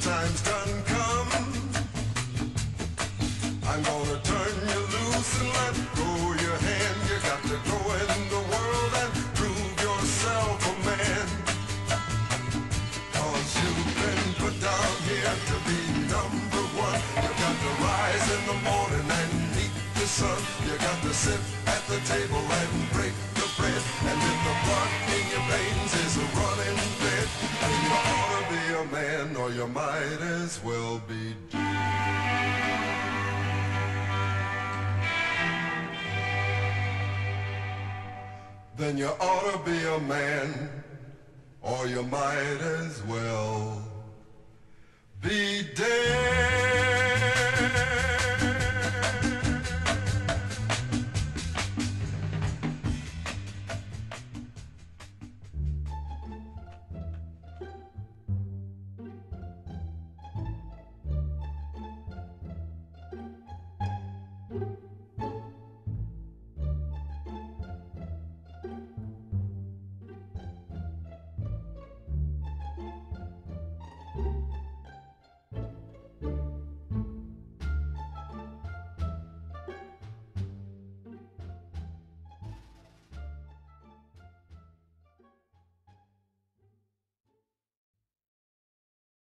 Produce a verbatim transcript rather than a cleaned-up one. time's done come. I'm gonna turn you loose and let go your hand. You got to go in the world and prove yourself a man. Cause you've been put down here to be number one. You got to rise in the morning and meet the sun. You got to sit at the table and break the bread. And if the blood in your veins is running red, then you ought to be a man, or you might as well be dead. Then you ought to be a man, or you might as well